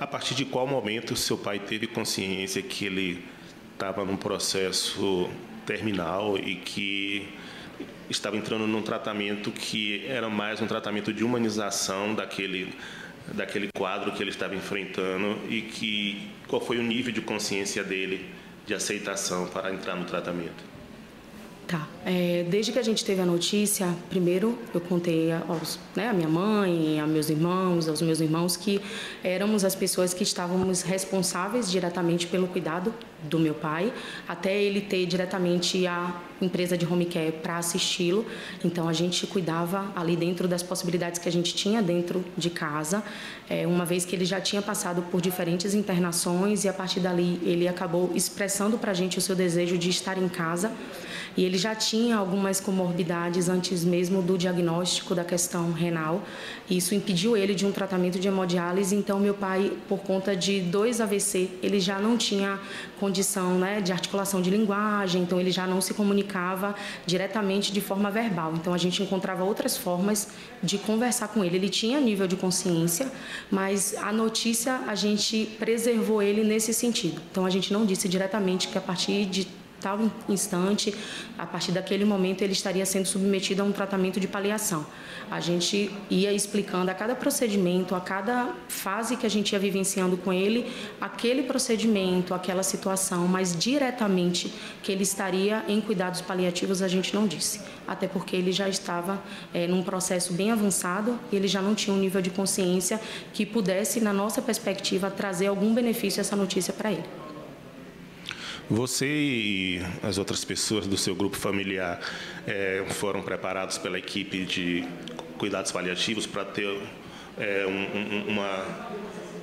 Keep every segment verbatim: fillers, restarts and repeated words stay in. a partir de qual momento seu pai teve consciência que ele estava num processo terminal e que estava entrando num tratamento que era mais um tratamento de humanização daquele, daquele quadro que ele estava enfrentando, e que qual foi o nível de consciência dele, de aceitação para entrar no tratamento? Tá. É, desde que a gente teve a notícia, primeiro eu contei aos, né, a minha mãe, a meus irmãos, aos meus irmãos, que éramos as pessoas que estávamos responsáveis diretamente pelo cuidado do meu pai, até ele ter diretamente a empresa de home care para assisti-lo. Então a gente cuidava ali dentro das possibilidades que a gente tinha dentro de casa, é, uma vez que ele já tinha passado por diferentes internações, e a partir dali ele acabou expressando para a gente o seu desejo de estar em casa. E ele já tinha algumas comorbidades antes mesmo do diagnóstico da questão renal. Isso impediu ele de um tratamento de hemodiálise. Então, meu pai, por conta de dois A V C, ele já não tinha condição, né, de articulação de linguagem, então ele já não se comunicava diretamente de forma verbal. Então, a gente encontrava outras formas de conversar com ele. Ele tinha nível de consciência, mas a notícia, a gente preservou ele nesse sentido. Então, a gente não disse diretamente que a partir de tal instante, a partir daquele momento, ele estaria sendo submetido a um tratamento de paliação. A gente ia explicando a cada procedimento, a cada fase que a gente ia vivenciando com ele, aquele procedimento, aquela situação, mas diretamente que ele estaria em cuidados paliativos a gente não disse, até porque ele já estava é, num processo bem avançado, e ele já não tinha um nível de consciência que pudesse, na nossa perspectiva, trazer algum benefício essa notícia para ele. Você e as outras pessoas do seu grupo familiar é, foram preparados pela equipe de cuidados paliativos para ter é, um, um, uma,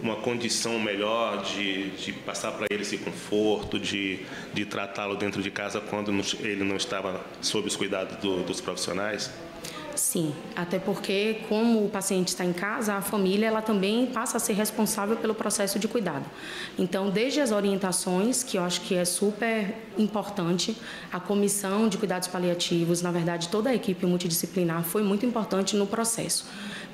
uma condição melhor de, de passar para ele esse conforto, de, de tratá-lo dentro de casa quando ele não estava sob os cuidados do, dos profissionais? Sim, até porque, como o paciente está em casa, a família ela também passa a ser responsável pelo processo de cuidado. Então, desde as orientações, que eu acho que é super importante, a comissão de cuidados paliativos, na verdade, toda a equipe multidisciplinar foi muito importante no processo.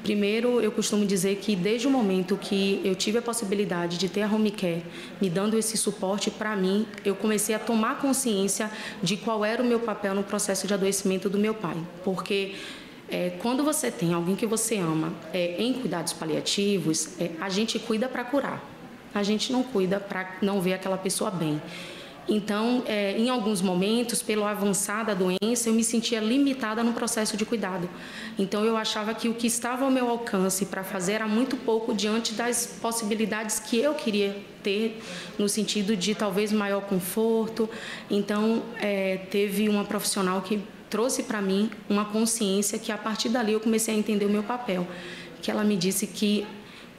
Primeiro, eu costumo dizer que desde o momento que eu tive a possibilidade de ter a home care me dando esse suporte para mim, eu comecei a tomar consciência de qual era o meu papel no processo de adoecimento do meu pai, porque É, quando você tem alguém que você ama é, em cuidados paliativos, é, a gente cuida para curar, a gente não cuida para não ver aquela pessoa bem. Então, é, em alguns momentos, pelo avançar da doença, eu me sentia limitada no processo de cuidado. Então, eu achava que o que estava ao meu alcance para fazer era muito pouco diante das possibilidades que eu queria ter, no sentido de talvez maior conforto. Então, é, teve uma profissional que trouxe para mim uma consciência que, a partir dali, eu comecei a entender o meu papel, que ela me disse que,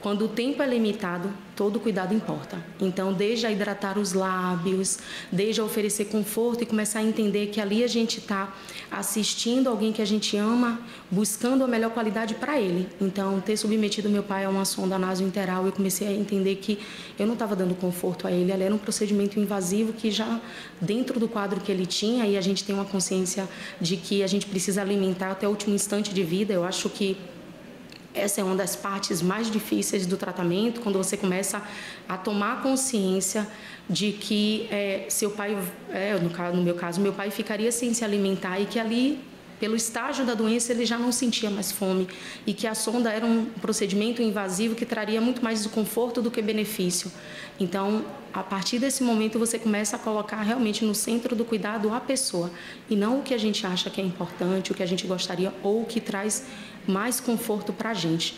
quando o tempo é limitado, todo cuidado importa. Então, desde a hidratar os lábios, desde a oferecer conforto e começar a entender que ali a gente está assistindo alguém que a gente ama, buscando a melhor qualidade para ele. Então, ter submetido meu pai a uma sonda nasointeral, eu comecei a entender que eu não estava dando conforto a ele, ali era um procedimento invasivo que já dentro do quadro que ele tinha, e a gente tem uma consciência de que a gente precisa alimentar até o último instante de vida. Eu acho que essa é uma das partes mais difíceis do tratamento, quando você começa a tomar consciência de que é, seu pai, é, no, caso, no meu caso, meu pai ficaria sem se alimentar, e que ali, pelo estágio da doença, ele já não sentia mais fome, e que a sonda era um procedimento invasivo que traria muito mais conforto do que benefício. Então, a partir desse momento, você começa a colocar realmente no centro do cuidado a pessoa, e não o que a gente acha que é importante, o que a gente gostaria ou o que traz mais conforto para a gente.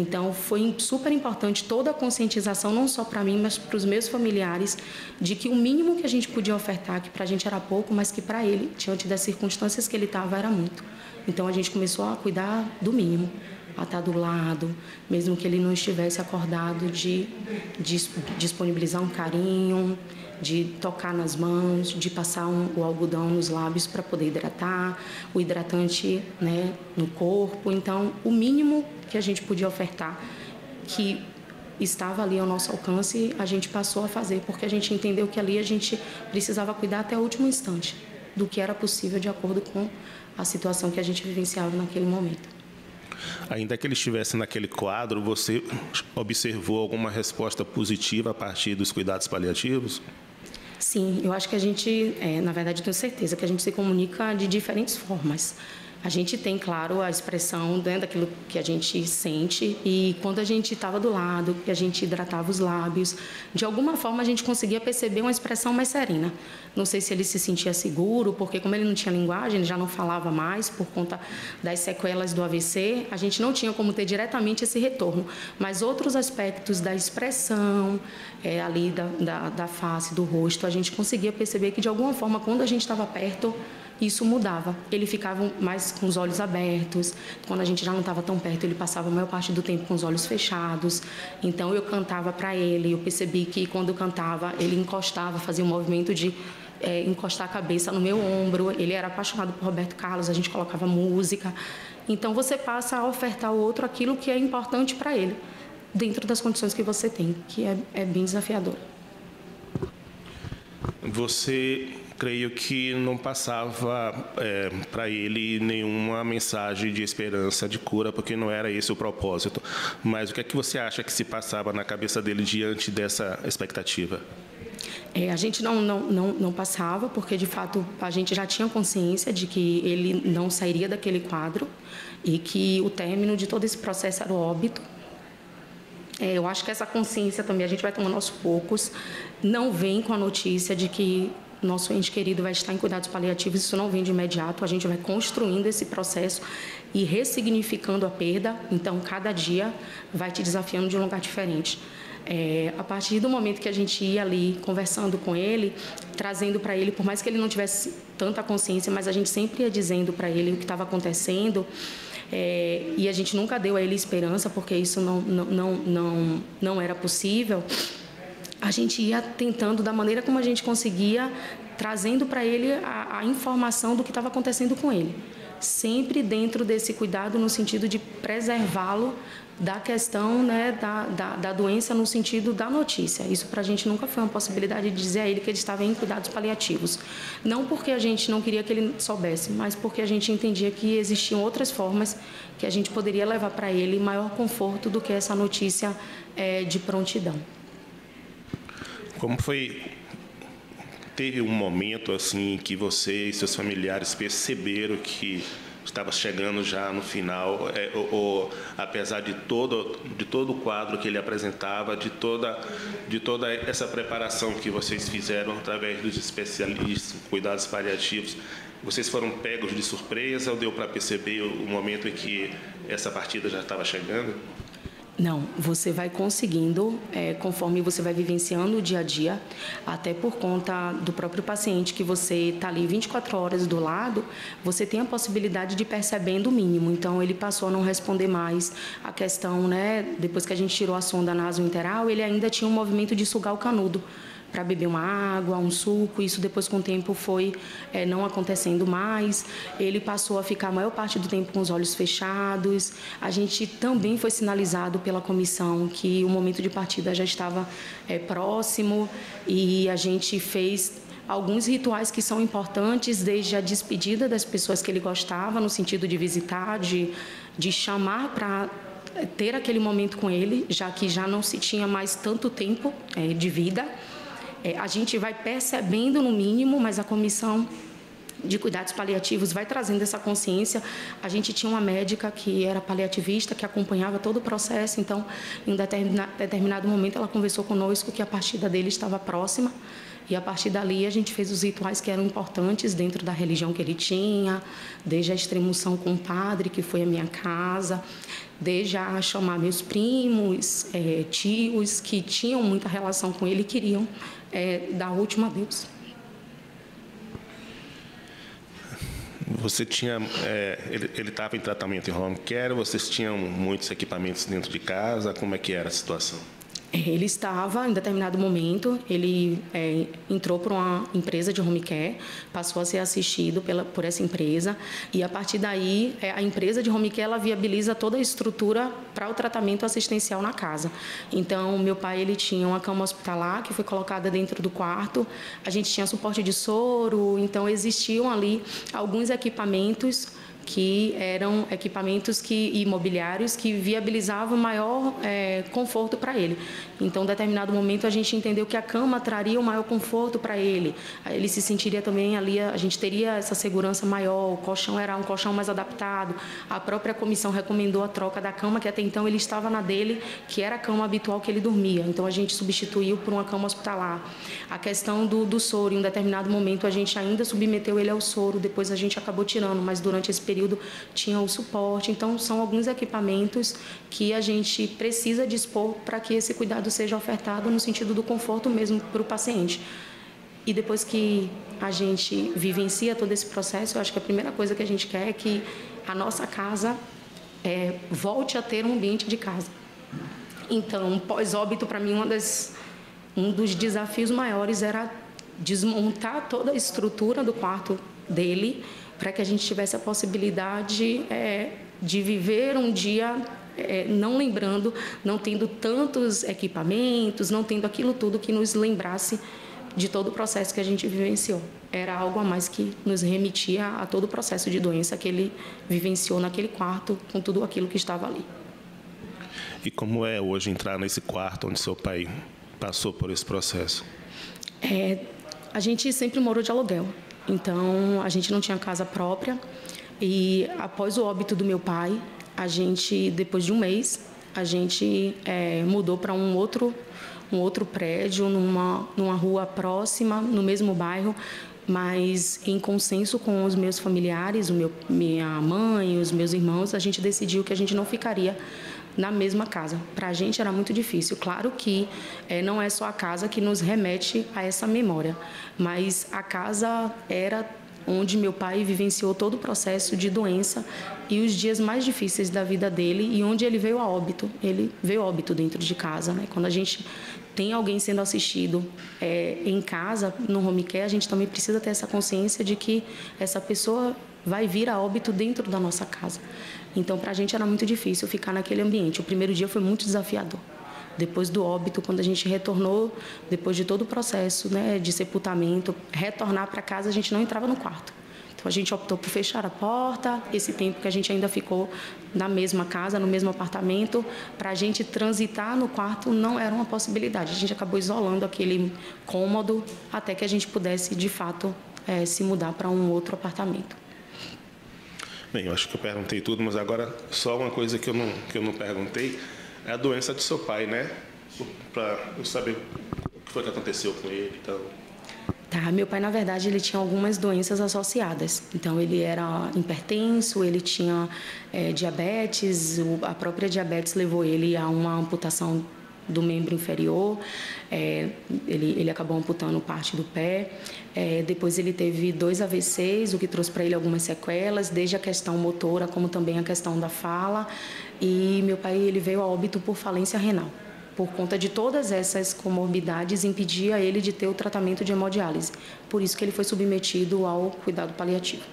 Então, foi super importante toda a conscientização, não só para mim, mas para os meus familiares, de que o mínimo que a gente podia ofertar, que para a gente era pouco, mas que para ele, diante das circunstâncias que ele estava, era muito. Então, a gente começou a cuidar do mínimo, a estar do lado, mesmo que ele não estivesse acordado, de, de disponibilizar um carinho, de tocar nas mãos, de passar um, o algodão nos lábios para poder hidratar, o hidratante, né, no corpo. Então, o mínimo que a gente podia ofertar, que estava ali ao nosso alcance, a gente passou a fazer, porque a gente entendeu que ali a gente precisava cuidar até o último instante do que era possível de acordo com a situação que a gente vivenciava naquele momento. Ainda que ele estivesse naquele quadro, você observou alguma resposta positiva a partir dos cuidados paliativos? Sim, eu acho que a gente, é, na verdade, eu tenho certeza que a gente se comunica de diferentes formas. A gente tem, claro, a expressão né, daquilo que a gente sente e quando a gente estava do lado, que a gente hidratava os lábios, de alguma forma a gente conseguia perceber uma expressão mais serena. Não sei se ele se sentia seguro, porque como ele não tinha linguagem, ele já não falava mais por conta das sequelas do A V C, a gente não tinha como ter diretamente esse retorno. Mas outros aspectos da expressão é, ali da, da, da face, do rosto, a gente conseguia perceber que de alguma forma, quando a gente estava perto, isso mudava. Ele ficava mais com os olhos abertos. Quando a gente já não estava tão perto, ele passava a maior parte do tempo com os olhos fechados. Então, eu cantava para ele. Eu percebi que, quando eu cantava, ele encostava, fazia um movimento de é, encostar a cabeça no meu ombro. Ele era apaixonado por Roberto Carlos, a gente colocava música. Então, você passa a ofertar ao outro aquilo que é importante para ele, dentro das condições que você tem, que é, é bem desafiador. Você... creio que não passava é, para ele nenhuma mensagem de esperança, de cura, porque não era esse o propósito. Mas o que é que você acha que se passava na cabeça dele diante dessa expectativa? É, a gente não, não, não, não passava, porque, de fato, a gente já tinha consciência de que ele não sairia daquele quadro e que o término de todo esse processo era o óbito. É, eu acho que essa consciência também, a gente vai tomando aos poucos, não vem com a notícia de que nosso ente querido vai estar em cuidados paliativos, isso não vem de imediato, a gente vai construindo esse processo e ressignificando a perda, então cada dia vai te desafiando de um lugar diferente. É, a partir do momento que a gente ia ali conversando com ele, trazendo para ele, por mais que ele não tivesse tanta consciência, mas a gente sempre ia dizendo para ele o que estava acontecendo, é, e a gente nunca deu a ele esperança, porque isso não, não, não, não, não era possível. A gente ia tentando, da maneira como a gente conseguia, trazendo para ele a, a informação do que estava acontecendo com ele. Sempre dentro desse cuidado, no sentido de preservá-lo da questão né, da, da, da doença, no sentido da notícia. Isso para a gente nunca foi uma possibilidade de dizer a ele que ele estava em cuidados paliativos. Não porque a gente não queria que ele soubesse, mas porque a gente entendia que existiam outras formas que a gente poderia levar para ele maior conforto do que essa notícia é, de prontidão. Como foi, teve um momento assim que você e seus familiares perceberam que estava chegando já no final, é, ou, ou, apesar de todo, de todo o quadro que ele apresentava, de toda, de toda essa preparação que vocês fizeram através dos especialistas, cuidados paliativos, vocês foram pegos de surpresa ou deu para perceber o momento em que essa partida já estava chegando? Não, você vai conseguindo, é, conforme você vai vivenciando o dia a dia, até por conta do próprio paciente que você está ali vinte e quatro horas do lado, você tem a possibilidade de percebendo o mínimo. Então, ele passou a não responder mais a questão, né? Depois que a gente tirou a sonda nasointeral, ele ainda tinha um movimento de sugar o canudo para beber uma água, um suco, isso depois com o tempo foi é, não acontecendo mais, ele passou a ficar a maior parte do tempo com os olhos fechados, a gente também foi sinalizado pela comissão que o momento de partida já estava é, próximo e a gente fez alguns rituais que são importantes, desde a despedida das pessoas que ele gostava, no sentido de visitar, de, de chamar para ter aquele momento com ele, já que já não se tinha mais tanto tempo é, de vida. É, a gente vai percebendo no mínimo, mas a comissão de cuidados paliativos vai trazendo essa consciência. A gente tinha uma médica que era paliativista, que acompanhava todo o processo, então, em um determinado momento, ela conversou conosco que a partida dele estava próxima e, a partir dali, a gente fez os rituais que eram importantes dentro da religião que ele tinha, desde a extrema-unção com o padre, que foi a minha casa, desde a chamar meus primos, é, tios, que tinham muita relação com ele e queriam é, dar o último adeus. Você tinha, é, ele estava em tratamento em home care, vocês tinham muitos equipamentos dentro de casa, como é que era a situação? Ele estava, em determinado momento, ele é, entrou para uma empresa de home care, passou a ser assistido pela, por essa empresa e, a partir daí, é, a empresa de home care ela viabiliza toda a estrutura para o tratamento assistencial na casa. Então, meu pai ele tinha uma cama hospitalar que foi colocada dentro do quarto, a gente tinha suporte de soro, então existiam ali alguns equipamentos que eram equipamentos que, e mobiliários que viabilizavam maior é, conforto para ele. Então, em determinado momento, a gente entendeu que a cama traria o maior conforto para ele. Ele se sentiria também ali, a gente teria essa segurança maior, o colchão era um colchão mais adaptado. A própria comissão recomendou a troca da cama, que até então ele estava na dele, que era a cama habitual que ele dormia. Então, a gente substituiu por uma cama hospitalar. A questão do, do soro, em um determinado momento, a gente ainda submeteu ele ao soro, depois a gente acabou tirando, mas durante esse período tinha o suporte. Então, são alguns equipamentos que a gente precisa dispor para que esse cuidado seja ofertado no sentido do conforto mesmo para o paciente. E depois que a gente vivencia todo esse processo, eu acho que a primeira coisa que a gente quer é que a nossa casa é, volte a ter um ambiente de casa. Então, pós-óbito, para mim, uma das, um dos desafios maiores era desmontar toda a estrutura do quarto dele para que a gente tivesse a possibilidade é, de viver um dia é, não lembrando, não tendo tantos equipamentos, não tendo aquilo tudo que nos lembrasse de todo o processo que a gente vivenciou. Era algo a mais que nos remetia a todo o processo de doença que ele vivenciou naquele quarto, com tudo aquilo que estava ali. E como é hoje entrar nesse quarto onde seu pai passou por esse processo? É, a gente sempre morou de aluguel, então a gente não tinha casa própria. E após o óbito do meu pai, a gente, depois de um mês, a gente é, mudou para um outro, um outro prédio, numa, numa rua próxima, no mesmo bairro, mas em consenso com os meus familiares, o meu, minha mãe, os meus irmãos, a gente decidiu que a gente não ficaria na mesma casa. Para a gente era muito difícil. Claro que é, não é só a casa que nos remete a essa memória, mas a casa era onde meu pai vivenciou todo o processo de doença e os dias mais difíceis da vida dele e onde ele veio a óbito. Ele veio a óbito dentro de casa, né? Quando a gente tem alguém sendo assistido é, em casa, no home care, a gente também precisa ter essa consciência de que essa pessoa vai vir a óbito dentro da nossa casa. Então, para a gente era muito difícil ficar naquele ambiente. O primeiro dia foi muito desafiador. Depois do óbito, quando a gente retornou, depois de todo o processo, né, de sepultamento, retornar para casa, a gente não entrava no quarto. Então, a gente optou por fechar a porta, esse tempo que a gente ainda ficou na mesma casa, no mesmo apartamento, para a gente transitar no quarto não era uma possibilidade. A gente acabou isolando aquele cômodo até que a gente pudesse, de fato, é, se mudar para um outro apartamento. Bem, eu acho que eu perguntei tudo, mas agora só uma coisa que eu não, que eu não perguntei, é a doença do seu pai, né? Para eu saber o que foi que aconteceu com ele e então. Tá, meu pai, na verdade, ele tinha algumas doenças associadas. Então, ele era hipertenso, ele tinha é, diabetes, a própria diabetes levou ele a uma amputação do membro inferior, é, ele, ele acabou amputando parte do pé, é, depois ele teve dois A V Cs, o que trouxe para ele algumas sequelas, desde a questão motora, como também a questão da fala, e meu pai ele veio a óbito por falência renal. Por conta de todas essas comorbidades, impedia ele de ter o tratamento de hemodiálise, por isso que ele foi submetido ao cuidado paliativo.